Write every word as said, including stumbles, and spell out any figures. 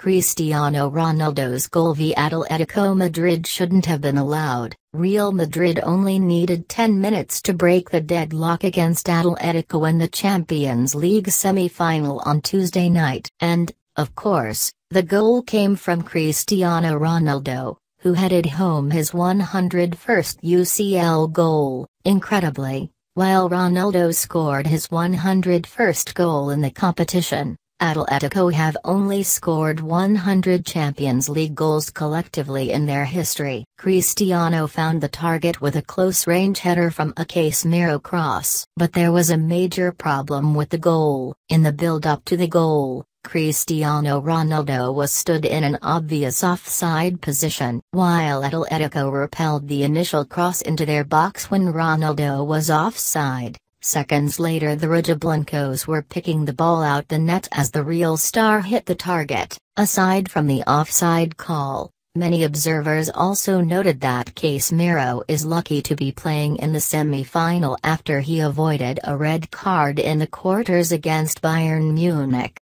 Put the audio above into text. Cristiano Ronaldo's goal v Atletico Madrid shouldn't have been allowed. Real Madrid only needed ten minutes to break the deadlock against Atletico in the Champions League semi-final on Tuesday night. And, of course, the goal came from Cristiano Ronaldo, who headed home his one hundred first U C L goal. Incredibly, while Ronaldo scored his one hundred first goal in the competition, Atletico have only scored one hundred Champions League goals collectively in their history. Cristiano found the target with a close-range header from a Casemiro cross. But there was a major problem with the goal. In the build-up to the goal, Cristiano Ronaldo was stood in an obvious offside position. While Atletico repelled the initial cross into their box when Ronaldo was offside, seconds later the Rojiblancos were picking the ball out the net as the Real star hit the target. Aside from the offside call, many observers also noted that Casemiro is lucky to be playing in the semi-final after he avoided a red card in the quarters against Bayern Munich.